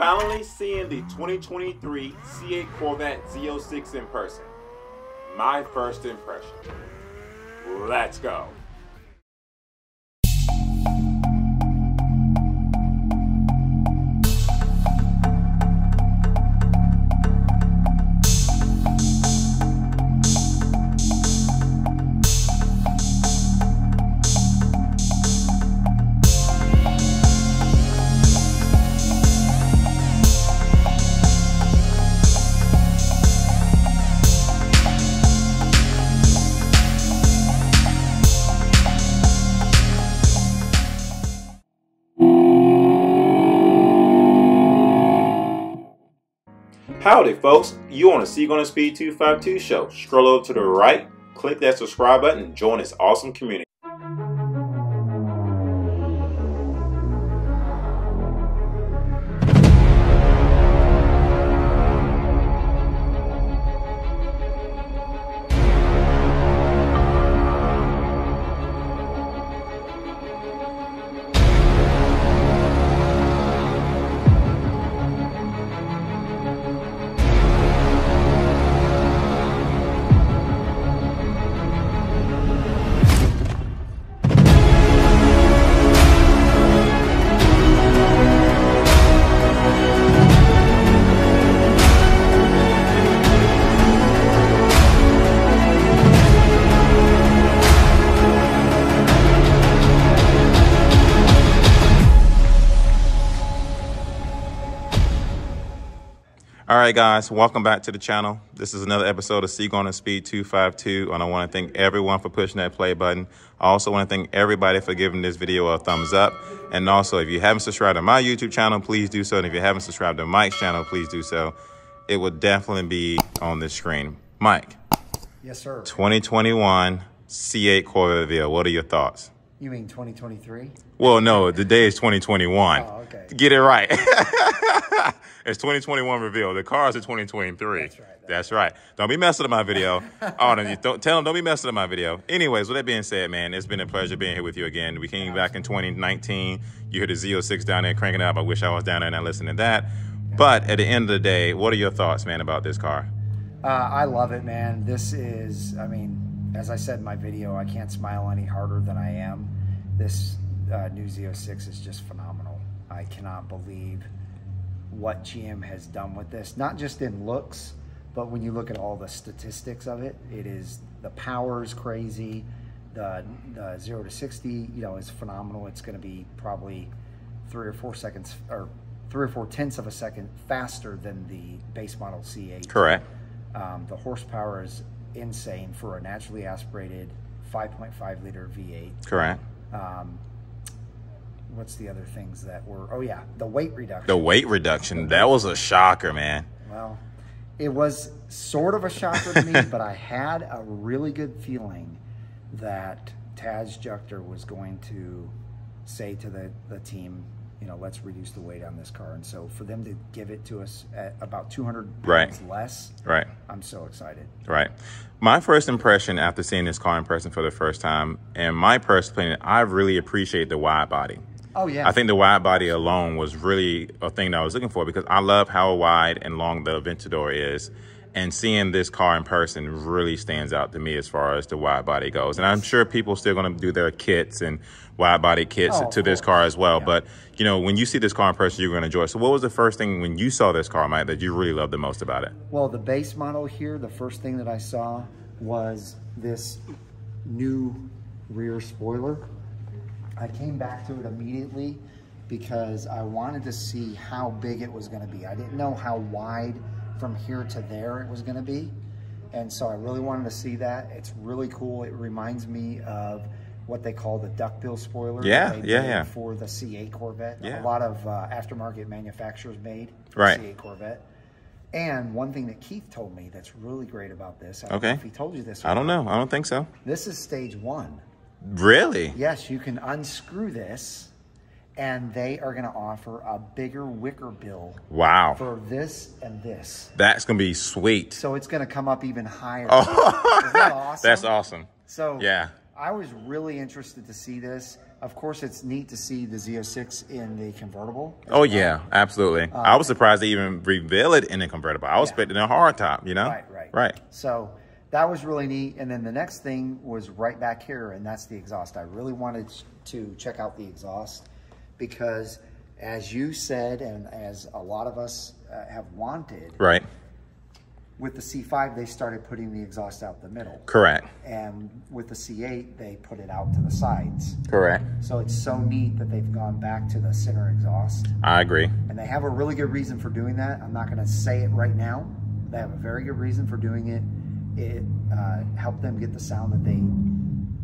Finally seeing the 2023 C8 Corvette Z06 in person. My first impression. Let's go. Howdy folks, you on the CGarnerSpeed 252 show. Scroll over to the right, click that subscribe button and join this awesome community. Alright guys, welcome back to the channel. This is another episode of CGarnerSpeed 252, and I want to thank everyone for pushing that play button. I also want to thank everybody for giving this video a thumbs up. And also, if you haven't subscribed to my YouTube channel, please do so. And if you haven't subscribed to Mike's channel, please do so. It will definitely be on this screen. Mike. Yes, sir. 2021 C8 Corvette reveal. What are your thoughts? You mean 2023? Well, no, the day is 2021. Oh, okay. Get it right. It's 2021 reveal. The cars are 2023. That's right. That's right. Don't be messing up my video. Oh, don't be messing up my video. Anyways, with that being said, man, it's been a pleasure being here with you again. We came back in 2019. You hear the Z06 down there cranking up. I wish I was down there and not listening to that. But at the end of the day, what are your thoughts, man, about this car? I love it, man. This is, I mean, as I said in my video, I can't smile any harder than I am. This new Z06 is just phenomenal. I cannot believe what GM has done with this, not just in looks, but when you look at all the statistics of it, it is, the power is crazy. The 0 to 60, you know, is phenomenal. It's going to be probably 3 or 4 seconds, or 3 or 4 tenths of a second faster than the base model C8. Correct. The horsepower is insane for a naturally aspirated 5.5 liter V8. Correct. What's the other things that were, oh yeah, the weight reduction. The weight reduction, that was a shocker, man. Well, it was sort of a shocker to me, but I had a really good feeling that Taz Juchter was going to say to the team, you know, let's reduce the weight on this car. And so for them to give it to us at about 200 pounds less, right, I'm so excited. Right. My first impression after seeing this car in person for the first time, and my personal opinion, I really appreciate the wide body. Oh, yeah. I think the wide body alone was really a thing that I was looking for, because I love how wide and long the Aventador is. And seeing this car in person really stands out to me as far as the wide body goes. And I'm sure people are still going to do their kits and wide body kits to this car as well. Yeah. But, you know, when you see this car in person, you're going to enjoy it. So what was the first thing when you saw this car, Mike, that you really loved the most about it? Well, the base model here, the first thing that I saw was this new rear spoiler. I came back to it immediately because I wanted to see how big it was going to be. I didn't know how wide from here to there it was going to be, and so I really wanted to see that. It's really cool. It reminds me of what they call the duckbill spoiler. Yeah, yeah. For the C8 Corvette. Yeah. A lot of aftermarket manufacturers made the C8 Corvette. And one thing that Keith told me that's really great about this, I don't know if he told you this. I don't know. I don't think so. This is stage one. Really? Yes, you can unscrew this, and they are going to offer a bigger wicker bill. Wow. For this and this. That's going to be sweet. So it's going to come up even higher. Oh. Isn't that awesome? That's awesome. So yeah, I was really interested to see this. Of course, it's neat to see the Z06 in the convertible. Oh, well. Yeah, absolutely. I was surprised they even reveal it in a convertible. I was expecting a hardtop, you know? Right. So that was really neat. And then the next thing was right back here, and that's the exhaust. I really wanted to check out the exhaust because, as you said, and as a lot of us have wanted, right, with the C5, they started putting the exhaust out the middle. Correct. And with the C8, they put it out to the sides. Correct. So it's so neat that they've gone back to the center exhaust. I agree. And they have a really good reason for doing that. I'm not going to say it right now. They have a very good reason for doing it. It helped them get the sound that they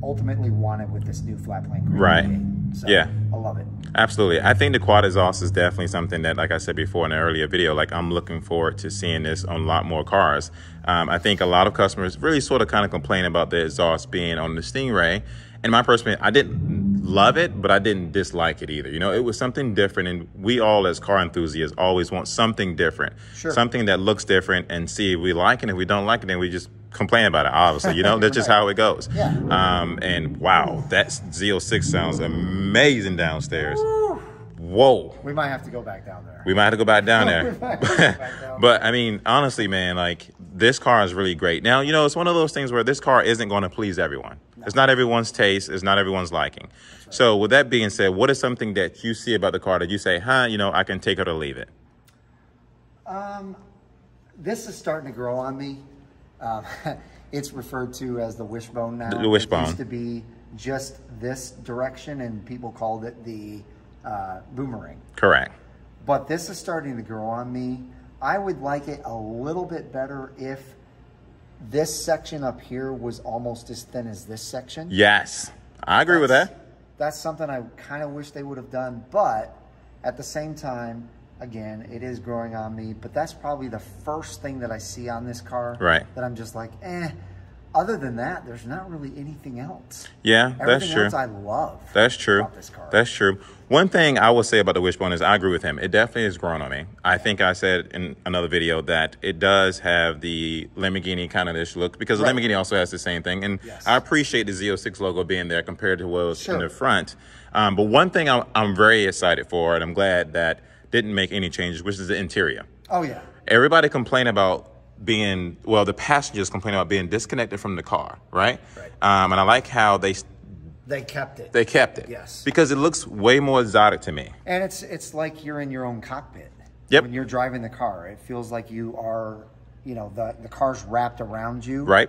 ultimately wanted with this new flat plane. Right. So, yeah. I love it. Absolutely. I think the quad exhaust is definitely something that, like I said before in an earlier video, like I'm looking forward to seeing this on a lot more cars. I think a lot of customers really sort of kind of complain about the exhaust being on the Stingray. And my personal, I didn't love it, but I didn't dislike it either. You know, it was something different. And we all as car enthusiasts always want something different, sure, something that looks different, and see if we like it. If we don't like it, then we just complain about it, obviously, you know. That's just how it goes. Yeah. And wow, that Z06 sounds amazing downstairs. Whoa, we might have to go back down there. But I mean, honestly, man, like, this car is really great. Now, you know, it's one of those things where this car isn't going to please everyone. No. It's not everyone's taste, it's not everyone's liking. Right. So with that being said, what is something that you see about the car that you say, huh, you know, I can take it or leave it? This is starting to grow on me. It's referred to as the wishbone now. The wishbone. It used to be just this direction, and people called it the boomerang. Correct. But this is starting to grow on me. I would like it a little bit better if this section up here was almost as thin as this section. Yes, I agree with that. That's something I kind of wish they would have done, but at the same time, again, it is growing on me, but that's probably the first thing that I see on this car, right, that I'm just like, eh. Other than that, there's not really anything else. Yeah, that's true. Everything else I love. That's true. About this car. That's true. One thing I will say about the wishbone is I agree with him. It definitely is growing on me. I think I said in another video that it does have the Lamborghini kind of ish look, because the Lamborghini also has the same thing. And yes, I appreciate the Z06 logo being there compared to what was in the front. But one thing I'm very excited for, and I'm glad that didn't make any changes, which is the interior. Oh, yeah. Everybody complained about being, well, the passengers complain about being disconnected from the car, right? Right. And I like how they kept it. They kept it. Yes. Because it looks way more exotic to me. And it's like you're in your own cockpit. Yep. When you're driving the car, it feels like you are, you know, the car's wrapped around you. Right.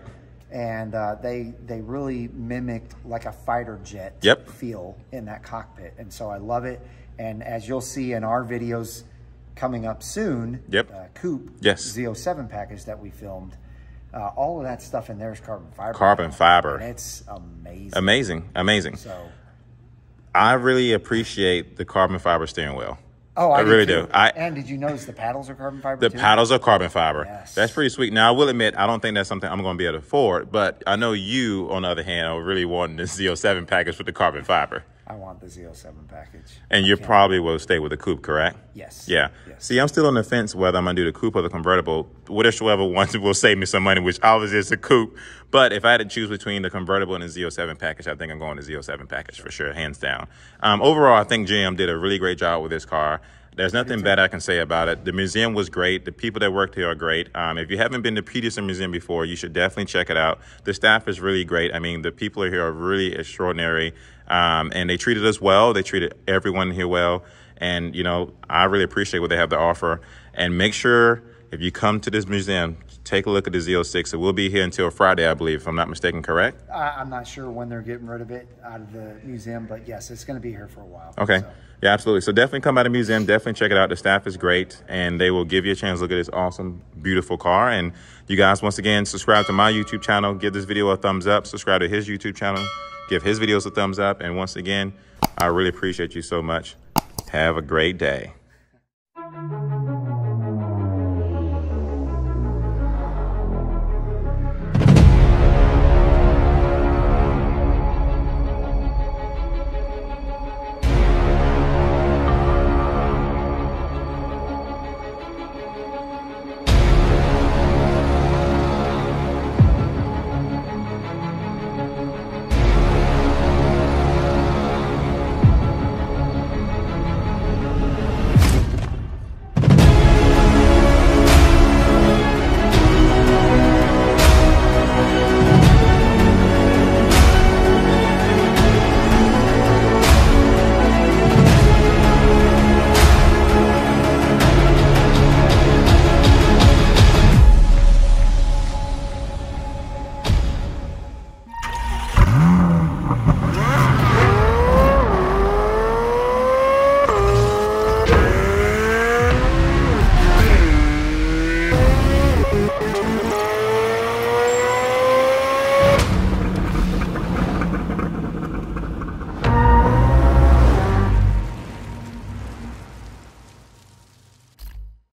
And they really mimicked like a fighter jet feel in that cockpit. And so I love it. And as you'll see in our videos coming up soon, Coupe Z07 package that we filmed, all of that stuff in there is carbon fiber. Carbon fiber. And it's amazing. Amazing, amazing. So, I really appreciate the carbon fiber steering wheel. Oh, I really do. And did you notice the paddles are carbon fiber? The paddles are carbon fiber. Yes. That's pretty sweet. Now, I will admit, I don't think that's something I'm going to be able to afford, but I know you, on the other hand, are really wanting the Z07 package with the carbon fiber. I want the Z07 package. And you probably will stay with the coupe, correct? Yes. Yeah. Yes. See, I'm still on the fence whether I'm going to do the coupe or the convertible. Whichever one will save me some money, which obviously is the coupe. But if I had to choose between the convertible and the Z07 package, I think I'm going to the Z07 package for sure, hands down. Overall, I think GM did a really great job with this car. There's nothing bad I can say about it. The museum was great. The people that worked here are great. If you haven't been to Peterson Museum before, you should definitely check it out. The staff is really great. I mean, the people here are really extraordinary. And they treated us well. They treated everyone here well. And, you know, I really appreciate what they have to offer. And make sure, if you come to this museum, take a look at the Z06. It will be here until Friday, I believe, if I'm not mistaken, correct? I'm not sure when they're getting rid of it out of the museum, but yes, it's going to be here for a while. Okay. So. Yeah, absolutely. So definitely come by the museum. Definitely check it out. The staff is great, and they will give you a chance to look at this awesome, beautiful car. And you guys, once again, subscribe to my YouTube channel. Give this video a thumbs up. Subscribe to his YouTube channel. Give his videos a thumbs up. And once again, I really appreciate you so much. Have a great day.